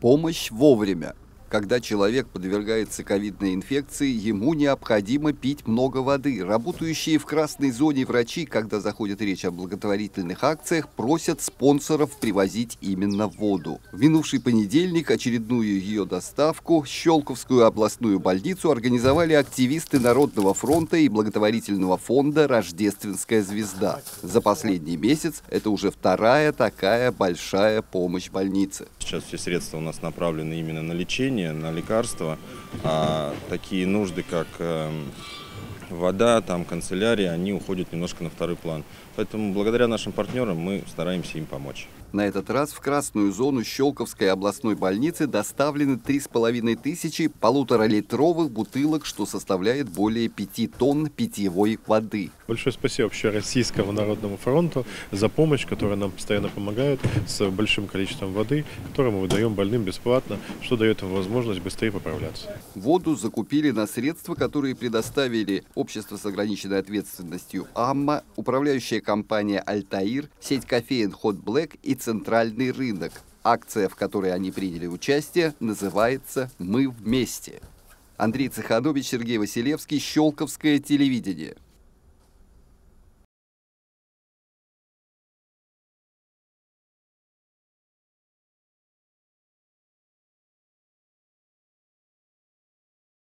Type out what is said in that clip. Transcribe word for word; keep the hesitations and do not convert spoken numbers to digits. Помощь вовремя. Когда человек подвергается ковидной инфекции, ему необходимо пить много воды. Работающие в красной зоне врачи, когда заходит речь о благотворительных акциях, просят спонсоров привозить именно воду. В минувший понедельник очередную ее доставку в Щелковскую областную больницу организовали активисты Народного фронта и благотворительного фонда «Рождественская звезда». За последний месяц это уже вторая такая большая помощь больнице. Сейчас все средства у нас направлены именно на лечение, на лекарства, а такие нужды, как вода, там канцелярия, они уходят немножко на второй план. Поэтому благодаря нашим партнерам мы стараемся им помочь. На этот раз в красную зону Щелковской областной больницы доставлены три с половиной тысячи полуторалитровых бутылок, что составляет более пяти тонн питьевой воды. Большое спасибо Общероссийскому народному фронту за помощь, которая нам постоянно помогает с большим количеством воды, которую мы выдаем больным бесплатно, что дает им возможность быстрее поправляться. Воду закупили на средства, которые предоставили общество с ограниченной ответственностью «Амма», управляющая компания «Альтаир», сеть кофеен «Хот Блэк» и «Центральный рынок». Акция, в которой они приняли участие, называется «Мы вместе». Андрей Цеханович, Сергей Василевский, Щелковское телевидение.